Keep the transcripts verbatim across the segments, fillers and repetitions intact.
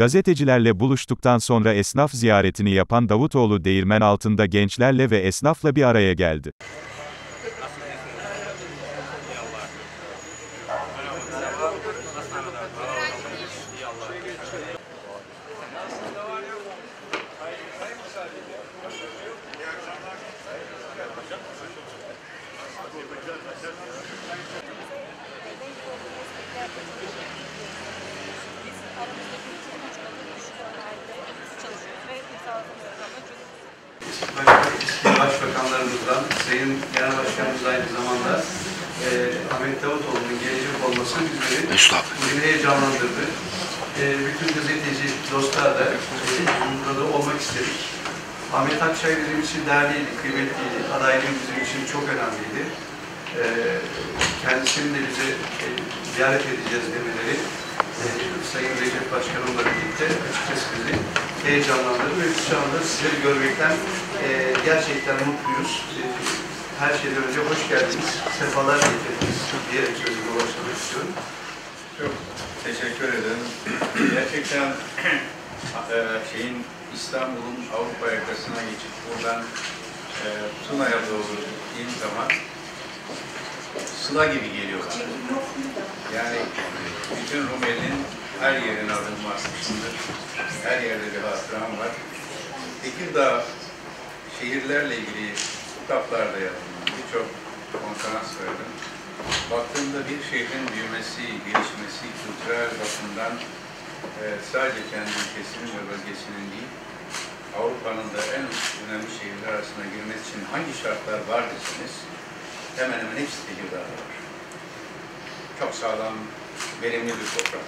Gazetecilerle buluştuktan sonra esnaf ziyaretini yapan Davutoğlu değirmen altında gençlerle ve esnafla bir araya geldi. Başbakanlarımızdan, Sayın Genel Başkanımız aynı zamanda e, Ahmet Davutoğlu'nun gelecek olması bizleri bugün heyecanlandırdı. E, bütün gazeteci dostlar da burada olmak istedik. Ahmet Akçay bizim için değerliydi, kıymetliydi. Adaylığı bizim için çok önemliydi. E, kendisini de bize e, ziyaret edeceğiz demeleri e, Sayın Recep Başkanımla birlikte açıkçası bizi heyecanlandırdı ve şu anda sizleri görmekten e, gerçekten mutluyuz. E, her şeyden önce hoş geldiniz, sefalar getirdiniz diyerek sözüme başlamak istiyorum. Çok teşekkür ederim. Gerçekten e, şeyin İstanbul'un Avrupa yakasına geçip buradan e, Tuna'ya doğru gittiğim zaman Sıla gibi geliyor. Yani bütün Rumeli'nin her yerin adım basmıştır. Her yerde bir hatıram var. Tekirdağ şehirlerle ilgili kitaplarda yazdım. Birçok konferans verdim. Baktığımda bir şehrin büyümesi, gelişmesi, kültürel bakımdan e, sadece kendi ülkesinin ve bölgesinin değil, Avrupa'nın da en önemli şehirler arasına girmesi için hangi şartlar var desiniz, hemen hemen hepsi Tekirdağ'da var. Çok sağlam, verimli bir toprak.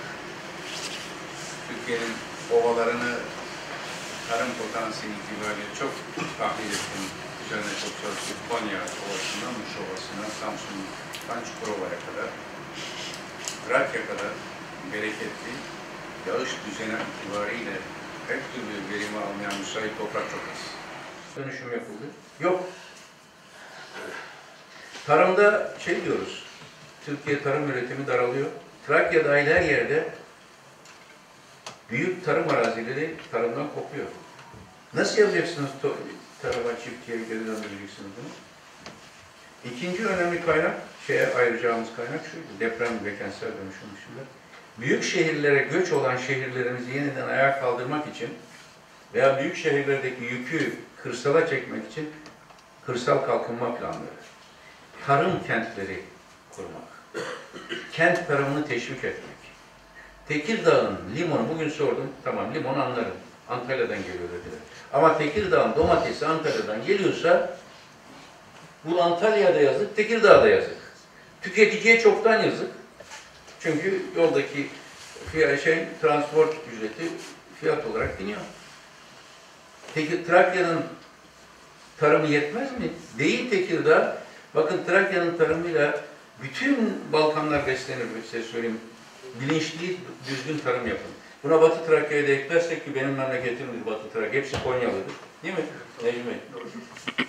Türkiye'nin ovalarını, tarım potansiyeli itibariyle çok tahmin ettim. Üzerine çok çalıştık. Konya Ovası'na, Muş Ovası'na, Samsun Çukurova'ya kadar, Trakya kadar bereketli, yağış düzeni itibariyle her türlü verimi almayan müsait toprak çok az. Dönüşüm yapıldı. Yok. Tarımda şey diyoruz, Türkiye tarım üretimi daralıyor. Trakya dahil her yerde büyük tarım arazileri tarımdan kopuyor. Nasıl yapacaksınız tarıma, çiftçiye geri döndüreceksiniz bunu? İkinci önemli kaynak, şeye ayıracağımız kaynak şuydu, deprem ve kentsel dönüşüm dışında. Büyük şehirlere göç olan şehirlerimizi yeniden ayağa kaldırmak için veya büyük şehirlerdeki yükü kırsala çekmek için kırsal kalkınma planları. Tarım kentleri kurmak, kent tarımını teşvik etmek. Tekirdağ'ın limonu, bugün sordum, tamam limon anlarım, Antalya'dan geliyor dediler. Ama Tekirdağ'ın domatesi Antalya'dan geliyorsa, bu Antalya'da yazık, Tekirdağ'da yazık. Tüketiciye çoktan yazık. Çünkü yoldaki fiyat, şey, transport ücreti fiyat olarak biniyor. Peki Trakya'nın tarımı yetmez mi? Değil Tekirdağ. Bakın Trakya'nın tarımıyla bütün Balkanlar beslenir, size söyleyeyim. Bilinçli, düzgün tarım yapın. Buna Batı Trakya'yı da eklersek ki benim memleketim Batı Trakya. Hepsi Konyalıdır. Değil mi Necmi?